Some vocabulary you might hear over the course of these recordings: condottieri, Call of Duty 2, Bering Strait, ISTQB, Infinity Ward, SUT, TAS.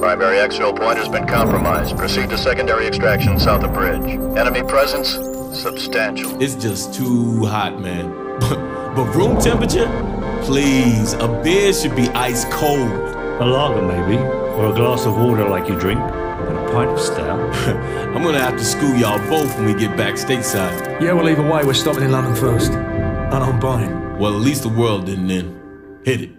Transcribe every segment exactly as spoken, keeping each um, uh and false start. Primary exfil point has been compromised. Proceed to secondary extraction south of bridge. Enemy presence, substantial. It's just too hot, man. But room temperature? Please, a beer should be ice cold. A lager, maybe, or a glass of water like you drink, and a pint of stout. I'm gonna have to school y'all both when we get back stateside. Yeah, well, either way, we're stopping in London first. And I'm buying. Well, at least the world didn't end. Hit it.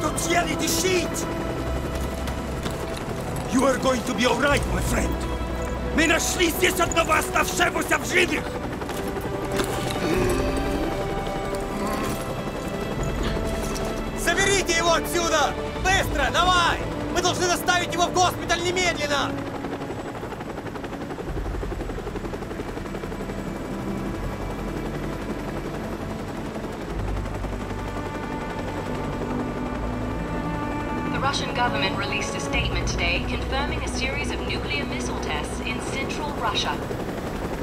condottieri di shit! You are going to be all right, my friend. Мы нашли здесь одного оставшегося в живых! Заберите его отсюда! Быстро, давай! Мы должны доставить его в госпиталь немедленно! The Russian government released a statement today confirming a series of nuclear missile tests in central Russia.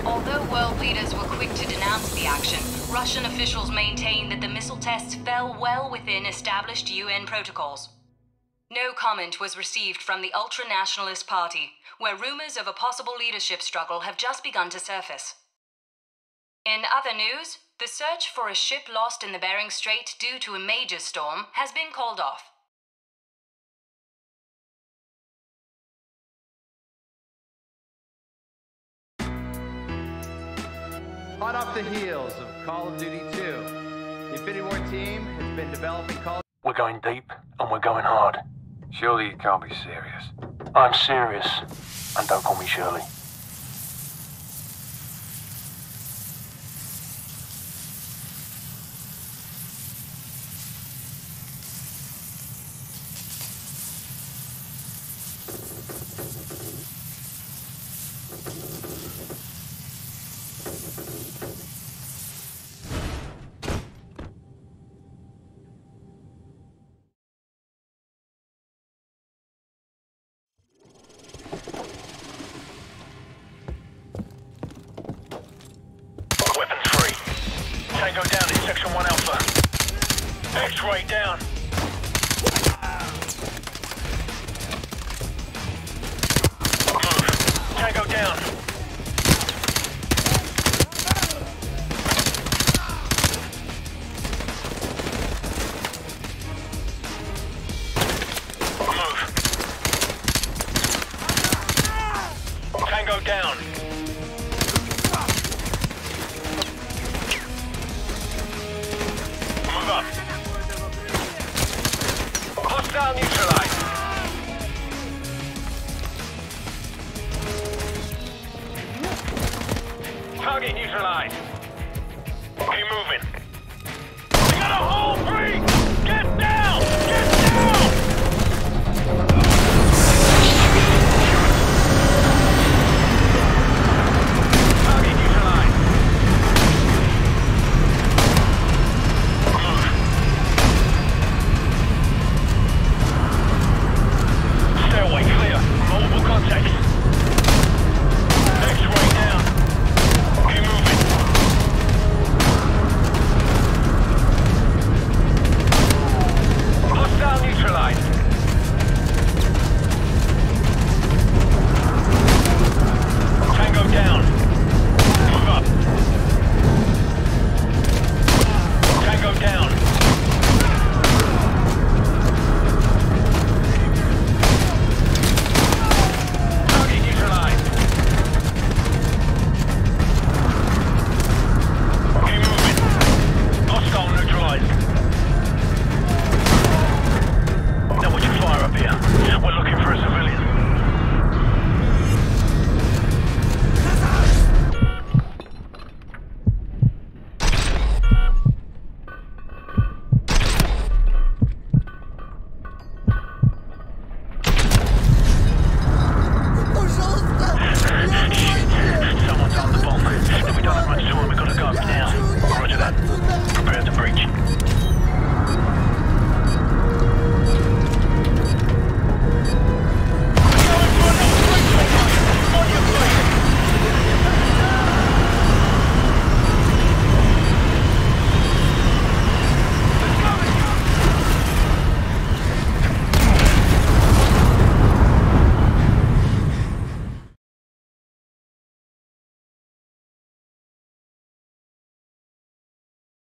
Although world leaders were quick to denounce the action, Russian officials maintained that the missile tests fell well within established U N protocols. No comment was received from the ultra-nationalist party, where rumors of a possible leadership struggle have just begun to surface. In other news, the search for a ship lost in the Bering Strait due to a major storm has been called off. Hot off the heels of Call of Duty two, the Infinity Ward team has been developing Call of Duty. We're going deep, and we're going hard. Surely you can't be serious. I'm serious, and don't call me Shirley. Go down in Section one Alpha. X-ray down. Move. Tango down.